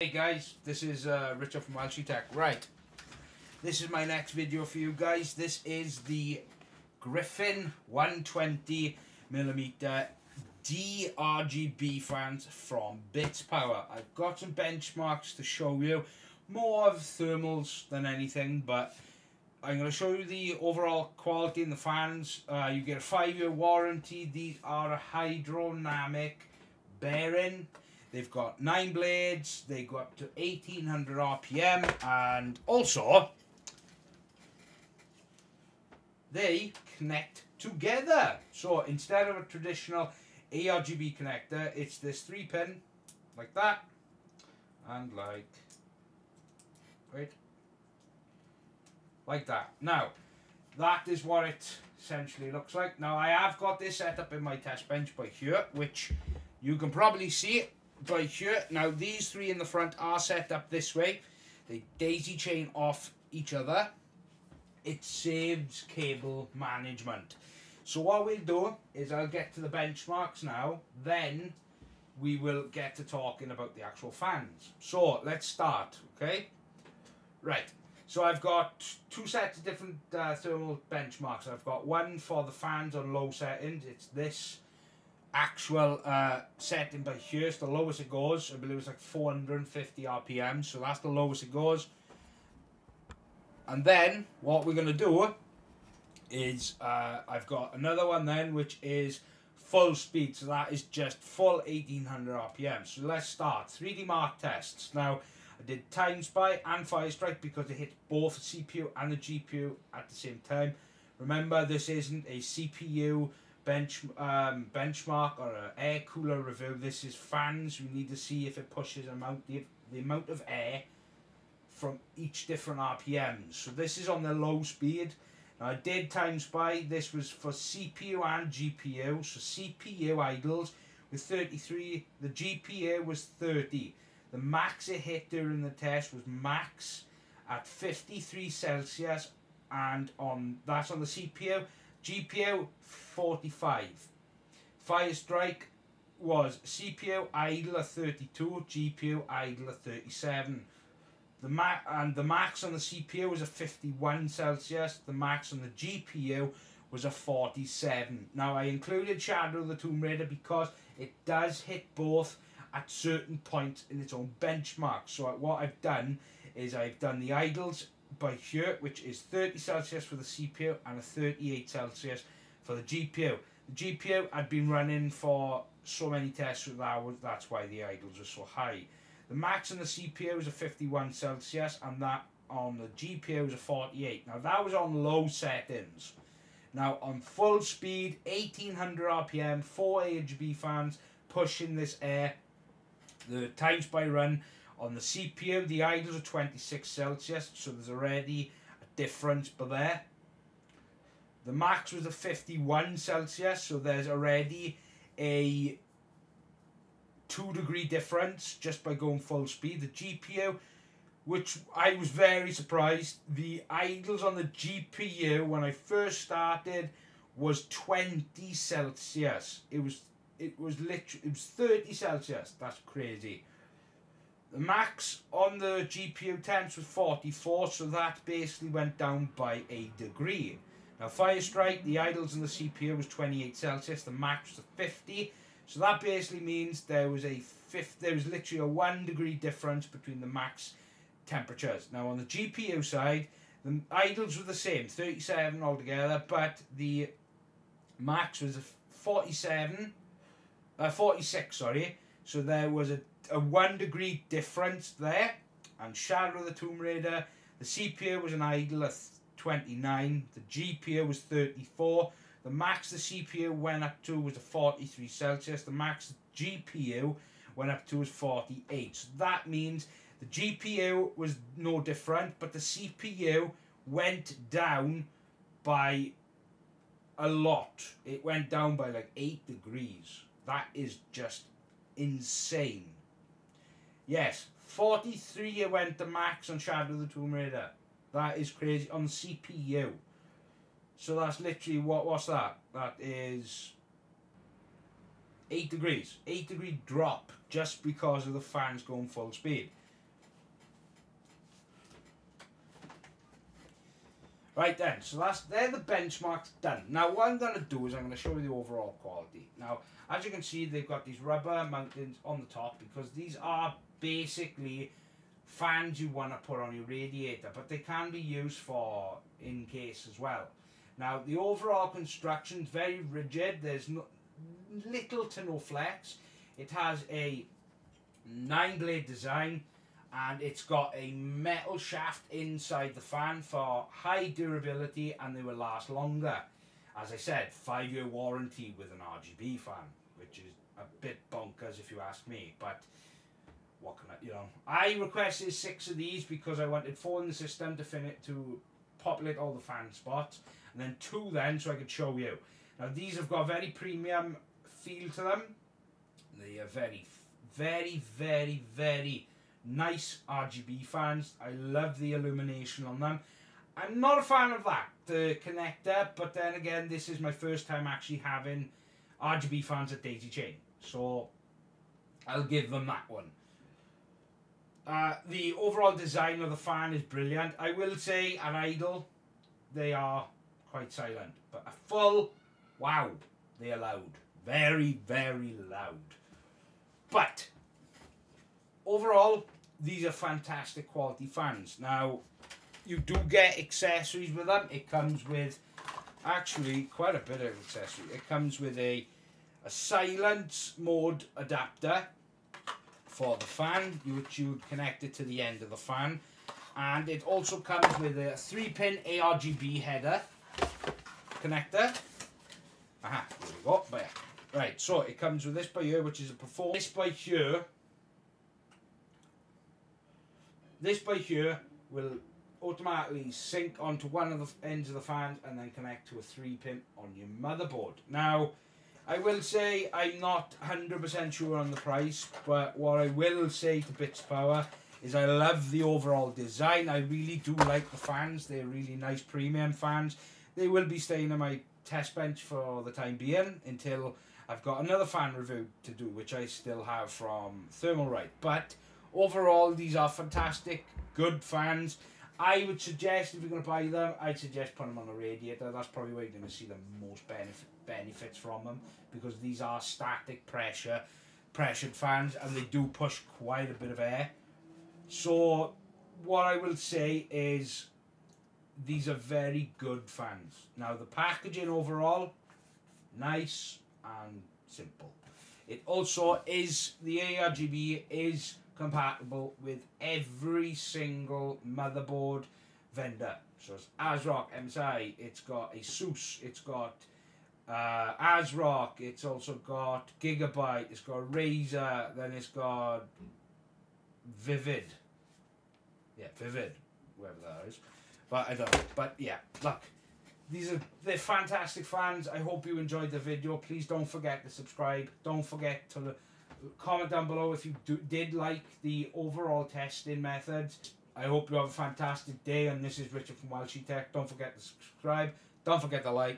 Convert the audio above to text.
Hey guys, this is Richard from WelshyTech. Right, this is my next video for you guys. This is the Griffin 120mm DRGB fans from Bitspower. I've got some benchmarks to show you, more of thermals than anything, but I'm going to show you the overall quality in the fans. You get a 5-year warranty. These are a hydrodynamic bearing. They've got 9 blades, they go up to 1800 RPM, and also they connect together. So instead of a traditional ARGB connector, it's this 3-pin, like that, and like that. Now, that is what it essentially looks like. Now, I have got this set up in my test bench by here, which you can probably see it. Right here. Now these three in the front are set up this way. They daisy chain off each other. It saves cable management. So what we'll do is I'll get to the benchmarks now, then we will get to talking about the actual fans. So let's start, okay? Right, so I've got two sets of different thermal benchmarks. I've got one for the fans on low settings. It's this actual setting by here. It's the lowest it goes. I believe it's like 450 RPM, so that's the lowest it goes. And then what we're going to do is I've got another one then which is full speed, so that is just full 1800 RPM. So let's start 3D Mark tests. Now I did Time Spy and Fire Strike because it hits both the CPU and the GPU at the same time. Remember, this isn't a CPU benchmark or an air cooler review. This is fans. We need to see if it pushes the amount of air from each different RPMs. So this is on the low speed. Now I did Time Spy. This was for CPU and GPU. So CPU idles with 33. The GPU was 30. The max it hit during the test was max at 53 Celsius, and that's on the CPU. GPU 45. Fire Strike was CPU idle at 32, GPU idle at 37. The max on the CPU was a 51 Celsius. The max on the GPU was a 47. Now I included Shadow of the Tomb Raider because it does hit both at certain points in its own benchmark. So what I've done is I've done the idles by here, which is 30 Celsius for the CPU and a 38 Celsius for the GPU. The GPU I'd been running for so many tests with that, that's why the idles are so high. The max on the CPU is a 51 Celsius and that on the GPU is a 48. Now that was on low settings. Now on full speed, 1800 RPM, 4 ARGB fans pushing this air. The Time Spy run on the CPU, the idles are 26 Celsius, so there's already a difference but there. The max was a 51 Celsius, so there's already a 2-degree difference just by going full speed. The GPU, which I was very surprised, the idles on the GPU when I first started was 20 Celsius. It was literally, it was 30 Celsius. That's crazy. The max on the GPU temps was 44, so that basically went down by a degree. Now Fire Strike, the idles in the CPU was 28 Celsius, the max was 50, so that basically means there was literally a 1-degree difference between the max temperatures. Now on the GPU side, the idles were the same, 37 altogether, but the max was 46, sorry, so there was a 1-degree difference there. And Shadow of the Tomb Raider, the CPU was an idle at 29, the GPU was 34, the max the CPU went up to was a 43 Celsius, the max the GPU went up to was 48. So that means the GPU was no different, but the CPU went down by a lot. It went down by like 8 degrees. That is just insane. Yes, 43 it went to max on Shadow of the Tomb Raider. That is crazy. On the CPU. So that's literally, what's that? That is 8 degrees. 8-degree drop just because of the fans going full speed. Right then, so they're the benchmarks done. Now what I'm going to do is I'm going to show you the overall quality. Now, as you can see, they've got these rubber mountings on the top because these are basically fans you want to put on your radiator, but they can be used for in case as well. Now, the overall construction is very rigid. There's little to no flex. It has a 9-blade design, and it's got a metal shaft inside the fan for high durability, and they will last longer. As I said, 5-year warranty with an RGB fan, which is a bit bonkers if you ask me, but what can I, you know. I requested 6 of these because I wanted 4 in the system to populate all the fan spots, and then 2 then so I could show you. Now these have got a very premium feel to them. They are very, very, very nice RGB fans. I love the illumination on them. I'm not a fan of that, the connector, but then again, this is my first time actually having RGB fans at daisy chain, so I'll give them that one. The overall design of the fan is brilliant. I will say at idle, they are quite silent, but a full, wow, they are loud. Very, very loud. But overall, these are fantastic quality fans. Now, you do get accessories with them. It comes with, actually, quite a bit of accessory. It comes with a silence mode adapter for the fan, which you would connect it to the end of the fan. And it also comes with a 3-pin ARGB header connector. Aha, there we go. Right, so it comes with this by here, which is a performance. This by here will automatically sync onto one of the ends of the fan and then connect to a 3-pin on your motherboard. Now, I will say I'm not 100% sure on the price, but what I will say to Bitspower is I love the overall design. I really do like the fans. They're really nice premium fans. They will be staying on my test bench for the time being until I've got another fan review to do, which I still have from Thermalright. But overall, these are fantastic, good fans. I would suggest, if you're going to buy them, I'd suggest putting them on a radiator. That's probably where you're going to see the most benefits from them, because these are static pressured fans, and they do push quite a bit of air. So what I will say is these are very good fans. Now, the packaging overall, nice and simple. It also is, the ARGB is compatible with every single motherboard vendor. So it's ASRock, MSI, it's got ASUS, it's got ASRock, it's also got Gigabyte, it's got Razer, then it's got Vivid, whoever that is, but I don't know. But yeah, look, they're fantastic fans. I hope you enjoyed the video. Please don't forget to subscribe. Don't forget to comment down below if you did like the overall testing method. I hope you have a fantastic day, and this is Richard from WelshyTech. Don't forget to subscribe. Don't forget to like.